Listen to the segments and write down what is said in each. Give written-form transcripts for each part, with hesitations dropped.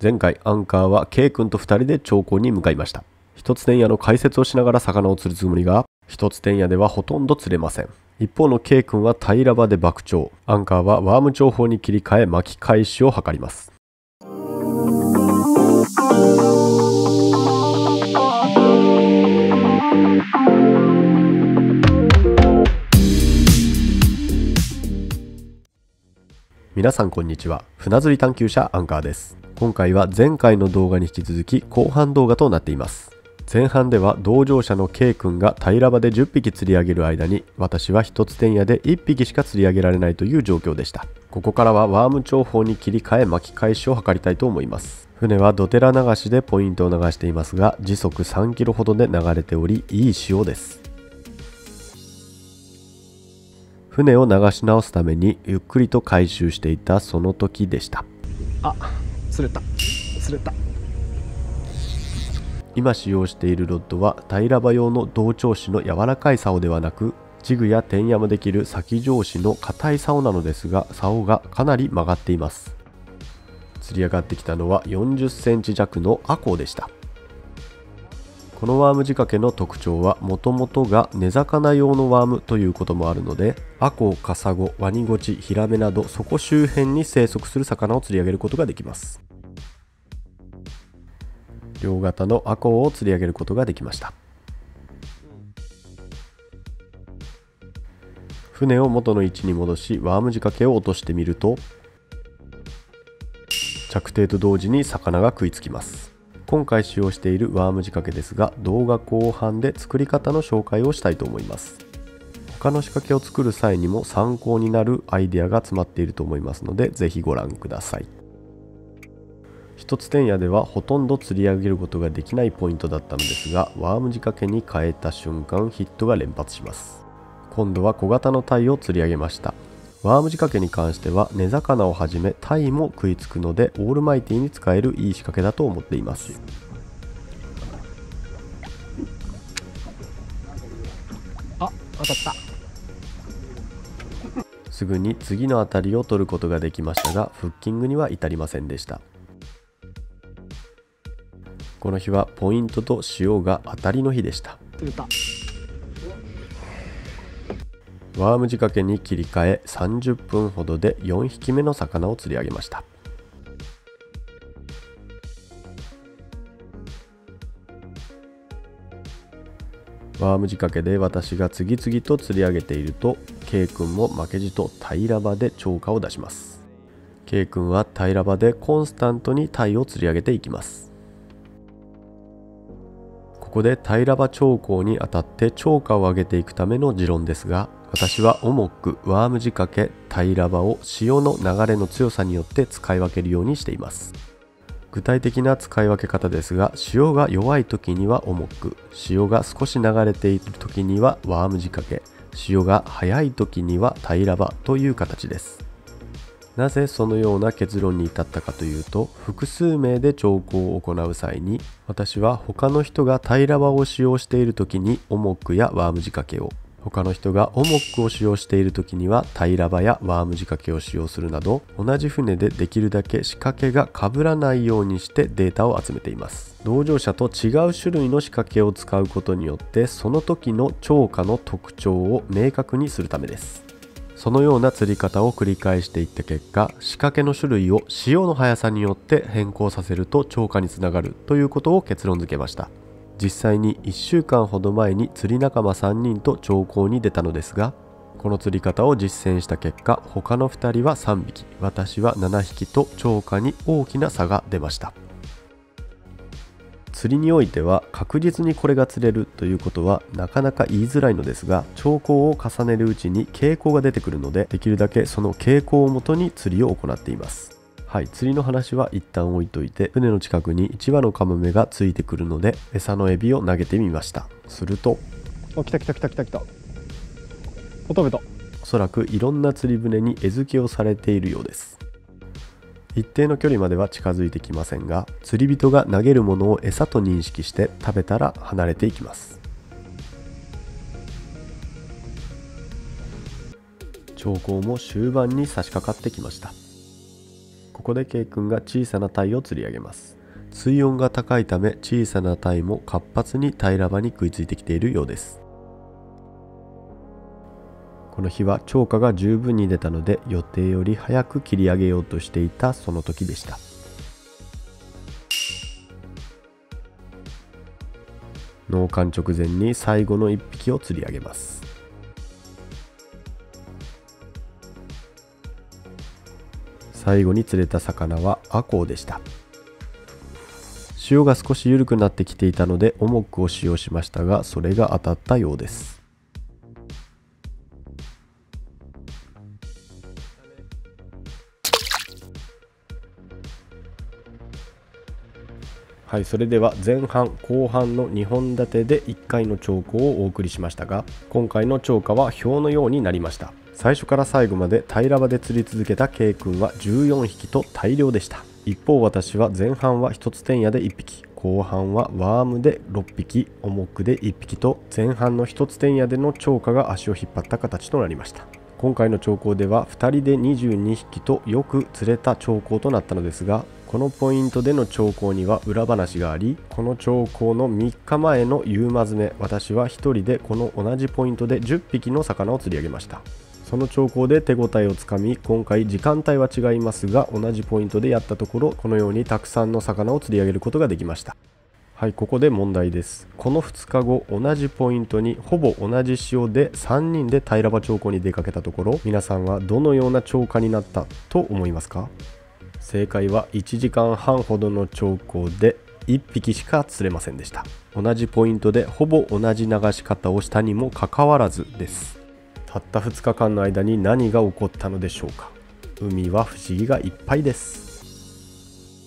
前回アンカーは K 君と2人で長江に向かいました。一つ天屋の解説をしながら魚を釣るつもりが、一つ天屋ではほとんど釣れません。一方の K 君は平場で爆釣、アンカーはワーム釣法に切り替え巻き返しを図ります。皆さんこんにちは、船釣り探求者アンカーです。今回は前回の動画に引き続き後半動画となっています。前半では同乗者の K 君が平場で10匹釣り上げる間に、私は一つ天屋で1匹しか釣り上げられないという状況でした。ここからはワーム釣法に切り替え巻き返しを図りたいと思います。船はドテラ流しでポイントを流していますが、時速3キロほどで流れており、いい潮です。船を流し直すためにゆっくりと回収していたその時でした。あ、釣れた釣れた。今使用しているロッドは平場用の同調子の柔らかい竿ではなく、ジグやテンヤもできる先上子の硬い竿なのですが、竿がかなり曲がっています。釣り上がってきたのは40センチ弱のアコウでした。このワーム仕掛けの特徴は、もともとが根魚用のワームということもあるので、アコウ、カサゴ、ワニゴチ、ヒラメなどそこ周辺に生息する魚を釣り上げることができます。両型のアコウを釣り上げることができました。船を元の位置に戻し、ワーム仕掛けを落としてみると、着底と同時に魚が食いつきます。今回使用しているワーム仕掛けですが、動画後半で作り方の紹介をしたいと思います。他の仕掛けを作る際にも参考になるアイデアが詰まっていると思いますので、ぜひご覧ください。一つ天屋ではほとんど釣り上げることができないポイントだったのですが、ワーム仕掛けに変えた瞬間、ヒットが連発します。今度は小型の鯛を釣り上げました。ワーム仕掛けに関しては、根魚をはじめタイも食いつくので、オールマイティに使えるいい仕掛けだと思っています。あ、当たった。すぐに次のあたりを取ることができましたが、フッキングには至りませんでした。この日はポイントと潮が当たりの日でした。取れた。ワーム仕掛けに切り替え、30分ほどで4匹目の魚を釣り上げました。ワーム仕掛けで私が次々と釣り上げていると、 K 君も負けじと平場で釣果を出します。 K 君は平場でコンスタントに鯛を釣り上げていきます。ここで平場釣果に当たって釣果を上げていくための持論ですが、私は重くワーム仕掛け、平場を潮の流れの強さによって使い分けるようにしています。具体的な使い分け方ですが、潮が弱い時には重く、潮が少し流れている時にはワーム仕掛け、潮が速い時には平場という形です。なぜそのような結論に至ったかというと、複数名で釣果を行う際に、私は他の人が平場を使用している時に重くやワーム仕掛けを、他の人がオモックを使用している時には平場やワーム仕掛けを使用するなど、同じ船でできるだけ仕掛けが被らないようにしてデータを集めています。同乗者と違う種類の仕掛けを使うことによって、その時の釣果の特徴を明確にするためです。そのような釣り方を繰り返していった結果、仕掛けの種類を潮の速さによって変更させると釣果につながるということを結論付けました。実際に1週間ほど前に釣り仲間3人と釣果に出たのですが、この釣り方を実践した結果、他の2人は3匹、私は7匹と釣果に大きな差が出ました。釣りにおいては確実にこれが釣れるということはなかなか言いづらいのですが、釣果を重ねるうちに傾向が出てくるので、できるだけその傾向をもとに釣りを行っています。はい、釣りの話は一旦置いといて、船の近くに1羽のカモメがついてくるので、餌のエビを投げてみました。すると、あ、来た来た来た来た来た。お、食べた。おそらくいろんな釣り船に餌付けをされているようです。一定の距離までは近づいてきませんが、釣り人が投げるものを餌と認識して食べたら離れていきます。釣果も終盤に差し掛かってきました。ここで K 君が小さな鯛を釣り上げます。水温が高いため小さな鯛も活発に鯛ラバに食いついてきているようです。この日は釣果が十分に出たので予定より早く切り上げようとしていたその時でした。納棺直前に最後の1匹を釣り上げます。最後に釣れた魚はアコウでした。潮が少し緩くなってきていたので重くを使用しましたが、それが当たったようです。はい、それでは前半後半の2本立てで1回の釣果をお送りしましたが、今回の釣果は表のようになりました。最初から最後まで鯛ラバで釣り続けた K 君は14匹と大量でした。一方私は前半は一つてんやで1匹、後半はワームで6匹、重くで1匹と前半の一つてんやでの釣果が足を引っ張った形となりました。今回の釣果では2人で22匹とよく釣れた釣果となったのですが、このポイントでの釣果には裏話があり、この釣果の3日前の夕間詰め、私は1人でこの同じポイントで10匹の魚を釣り上げました。その釣果で手応えをつかみ、今回時間帯は違いますが同じポイントでやったところ、このようにたくさんの魚を釣り上げることができました。はい、ここで問題です。この2日後同じポイントにほぼ同じ潮で3人で鯛ラバ釣果に出かけたところ、皆さんはどのような釣果になったと思いますか？正解は1時間半ほどの釣果で1匹しか釣れませんでした。同じポイントでほぼ同じ流し方をしたにもかかわらずです。たった2日間の間に何が起こったのでしょうか。海は不思議がいっぱいです。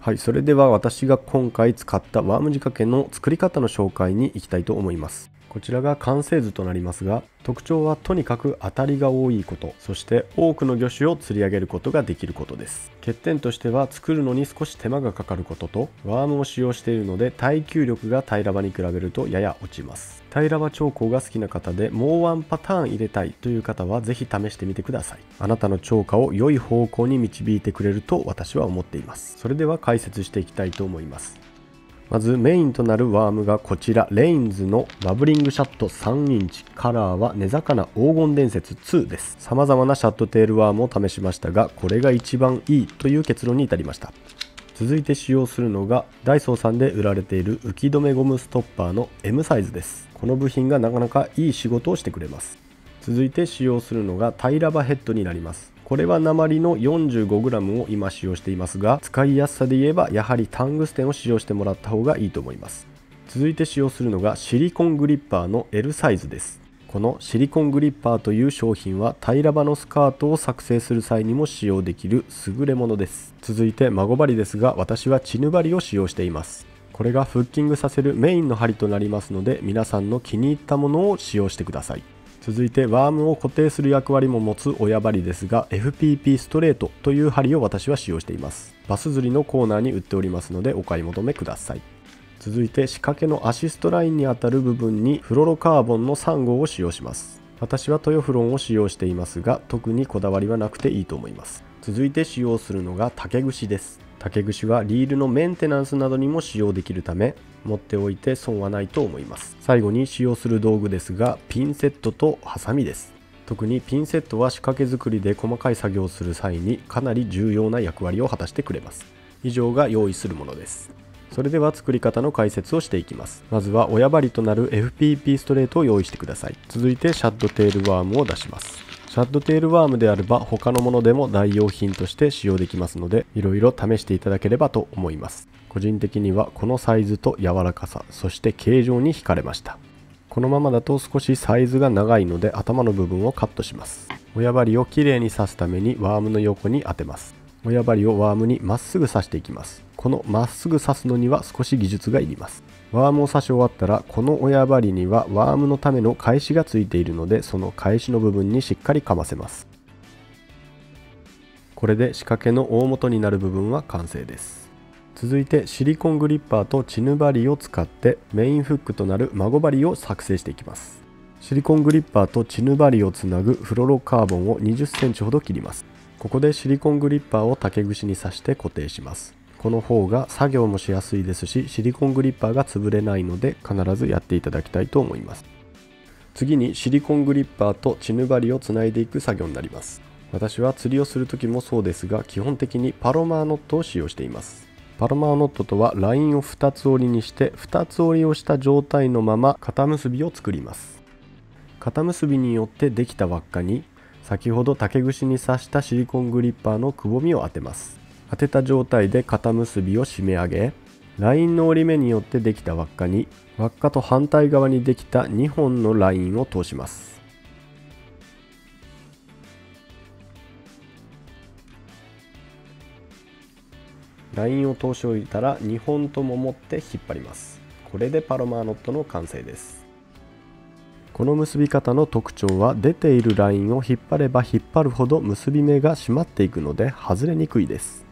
はい、それでは私が今回使ったワーム仕掛けの作り方の紹介に行きたいと思います。こちらが完成図となりますが、特徴はとにかく当たりが多いこと、そして多くの魚種を釣り上げることができることです。欠点としては作るのに少し手間がかかることと、ワームを使用しているので耐久力が鯛ラバに比べるとやや落ちます。鯛ラバ釣果が好きな方でもうワンパターン入れたいという方はぜひ試してみてください。あなたの釣果を良い方向に導いてくれると私は思っています。それでは解説していきたいと思います。まずメインとなるワームがこちら、レインズのバブリングシャット3インチ、カラーは根魚黄金伝説2です。様々なシャットテールワームを試しましたが、これが一番いいという結論に至りました。続いて使用するのがダイソーさんで売られている浮き止めゴムストッパーの M サイズです。この部品がなかなかいい仕事をしてくれます。続いて使用するのが鯛ラバヘッドになります。これは鉛の 45g を今使用していますが、使いやすさで言えばやはりタングステンを使用してもらった方がいいと思います。続いて使用するのがシリコングリッパーの L サイズです。このシリコングリッパーという商品は鯛ラバのスカートを作成する際にも使用できる優れものです。続いて孫針ですが、私はチヌ針を使用しています。これがフッキングさせるメインの針となりますので、皆さんの気に入ったものを使用してください。続いてワームを固定する役割も持つ親針ですが、 FPP ストレートという針を私は使用しています。バス釣りのコーナーに売っておりますのでお買い求めください。続いて仕掛けのアシストラインにあたる部分にフロロカーボンの3号を使用します。私はトヨフロンを使用していますが、特にこだわりはなくていいと思います。続いて使用するのが竹串です。竹串はリールのメンテナンスなどにも使用できるため、持っておいて損はないと思います。最後に使用する道具ですが、ピンセットとハサミです。特にピンセットは仕掛け作りで細かい作業をする際にかなり重要な役割を果たしてくれます。以上が用意するものです。それでは作り方の解説をしていきます。まずは親針となる FPP ストレートを用意してください。続いてシャッドテールワームを出します。シャッドテールワームであれば他のものでも代用品として使用できますので、いろいろ試していただければと思います。個人的にはこのサイズと柔らかさ、そして形状に惹かれました。このままだと少しサイズが長いので頭の部分をカットします。親針をきれいに刺すためにワームの横に当てます。親針をワームにまっすぐ刺していきます。このまっすぐ刺すのには少し技術がいります。ワームを刺し終わったら、この親針にはワームのための返しがついているので、その返しの部分にしっかりかませます。これで仕掛けの大元になる部分は完成です。続いてシリコングリッパーとチヌ針を使ってメインフックとなる孫針を作成していきます。シリコングリッパーとチヌバリをつなぐフロロカーボンを 20cm ほど切ります。ここでシリコングリッパーを竹串に刺して固定します。この方が作業もしやすいですし、シリコングリッパーが潰れないので必ずやっていただきたいと思います。次にシリコングリッパーとチヌ針をつないでいく作業になります。私は釣りをする時もそうですが、基本的にパロマーノットを使用しています。パロマーノットとはラインを2つ折りにして、2つ折りをした状態のまま固結びを作ります。固結びによってできた輪っかに先ほど竹串に刺したシリコングリッパーのくぼみを当てます。当てた状態で固結びを締め上げ、ラインの折り目によってできた輪っかに、輪っかと反対側にできた2本のラインを通します。ラインを通し置いたら2本とも持って引っ張ります。これでパロマーノットの完成です。この結び方の特徴は、出ているラインを引っ張れば引っ張るほど結び目が締まっていくので外れにくいです。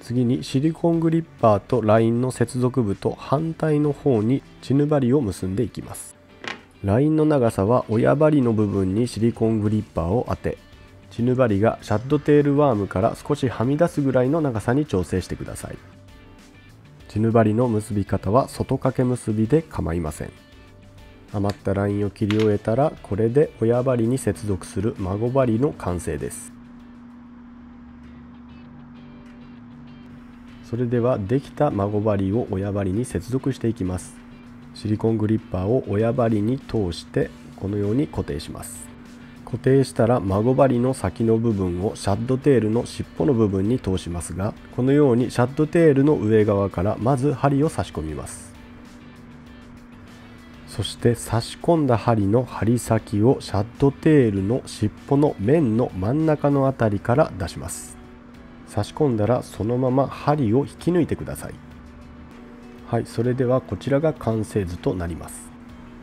次にシリコングリッパーとラインの接続部と反対の方にチヌ針を結んでいきます。ラインの長さは親針の部分にシリコングリッパーを当て、チヌ針がシャッドテールワームから少しはみ出すぐらいの長さに調整してください。チヌ針の結び方は外掛け結びで構いません。余ったラインを切り終えたら、これで親針に接続する孫針の完成です。それではできた孫針を親針に接続していきます。シリコングリッパーを親針に通してこのように固定します。固定したら孫針の先の部分をシャッドテールの尻尾の部分に通しますが、このようにシャッドテールの上側からまず針を差し込みます。そして差し込んだ針の針先をシャッドテールの尻尾の面の真ん中のあたりから出します。差し込んだらそのまま針を引き抜いてください。はい、それではこちらが完成図となります。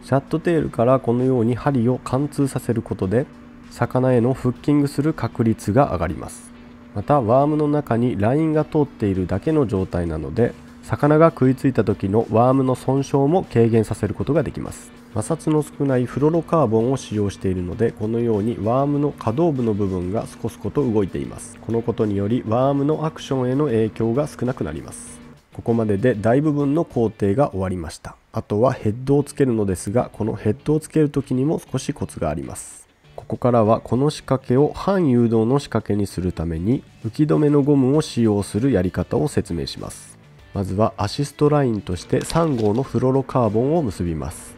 シャッドテールからこのように針を貫通させることで、魚へのフッキングする確率が上がります。またワームの中にラインが通っているだけの状態なので、魚が食いついた時のワームの損傷も軽減させることができます。摩擦の少ないフロロカーボンを使用しているので、このようにワームの可動部の部分がスコスコと動いています。このことによりワームのアクションへの影響が少なくなります。ここまでで大部分の工程が終わりました。あとはヘッドをつけるのですが、このヘッドをつける時にも少しコツがあります。ここからはこの仕掛けを反誘導の仕掛けにするために、浮き止めのゴムを使用するやり方を説明します。まずはアシストラインとして3号のフロロカーボンを結びます。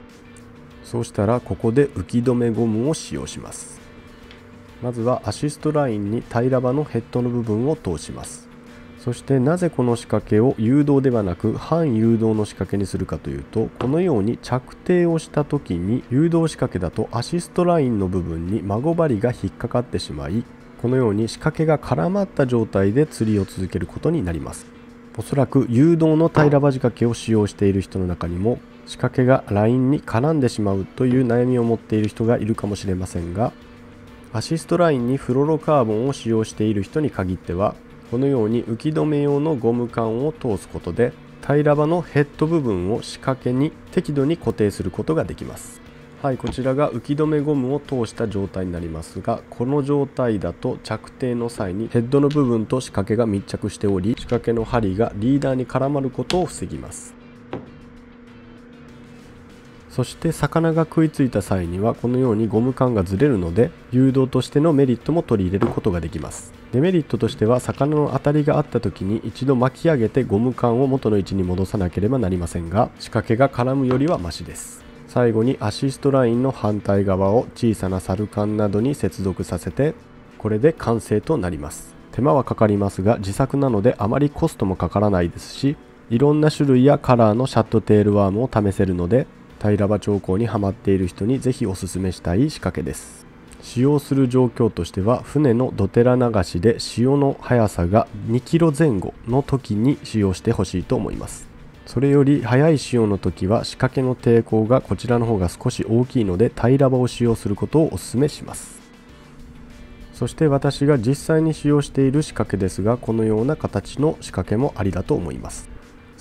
そうしたらここで浮き止めゴムを使用します。まずはアシストラインに平ら刃のヘッドの部分を通します。そしてなぜこの仕掛けを誘導ではなく反誘導の仕掛けにするかというと、このように着底をした時に誘導仕掛けだとアシストラインの部分に孫針が引っかかってしまい、このように仕掛けが絡まった状態で釣りを続けることになります。おそらく誘導の平ら刃仕掛けを使用している人の中にも、仕掛けがラインに絡んでしまうという悩みを持っている人がいるかもしれませんが、アシストラインにフロロカーボンを使用している人に限っては、このように浮き止め用のゴム管を通すことで平ら刃のヘッド部分を仕掛けに適度に固定することができます。はい、こちらが浮き止めゴムを通した状態になりますが、この状態だと着底の際にヘッドの部分と仕掛けが密着しており、仕掛けの針がリーダーに絡まることを防ぎます。そして魚が食いついた際にはこのようにゴム管がずれるので、誘導としてのメリットも取り入れることができます。デメリットとしては、魚の当たりがあった時に一度巻き上げてゴム管を元の位置に戻さなければなりませんが、仕掛けが絡むよりはマシです。最後にアシストラインの反対側を小さなサルカンなどに接続させて、これで完成となります。手間はかかりますが、自作なのであまりコストもかからないですし、いろんな種類やカラーのシャットテールワームを試せるので、平ら刃調光にはまっている人にぜひおすすめしたい仕掛けです。使用する状況としては、船のドテラ流しで潮の速さが2キロ前後の時に使用してほしいと思います。それより速い潮の時は仕掛けの抵抗がこちらの方が少し大きいので、平ら刃を使用することをおすすめします。そして私が実際に使用している仕掛けですが、このような形の仕掛けもありだと思います。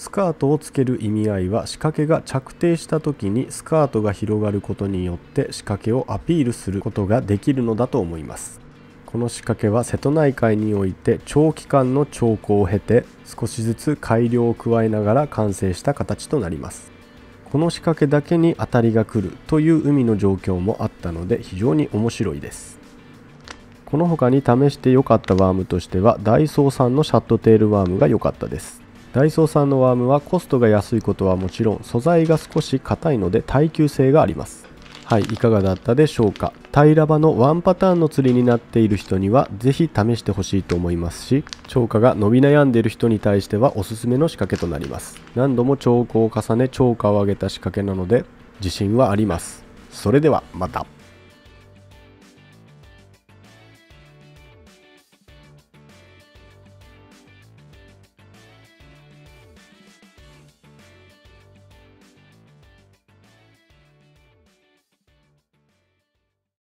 スカートをつける意味合いは、仕掛けが着底した時にスカートが広がることによって仕掛けをアピールすることができるのだと思います。この仕掛けは瀬戸内海において長期間の長考を経て、少しずつ改良を加えながら完成した形となります。この仕掛けだけに当たりが来るという海の状況もあったので、非常に面白いです。この他に試して良かったワームとしては、ダイソーさんのシャットテールワームが良かったです。ダイソーさんのワームはコストが安いことはもちろん、素材が少し硬いので耐久性があります。はい、いかがだったでしょうか。平場のワンパターンの釣りになっている人には是非試してほしいと思いますし、釣果が伸び悩んでいる人に対してはおすすめの仕掛けとなります。何度も釣果を重ね釣果を上げた仕掛けなので自信はあります。それではまた。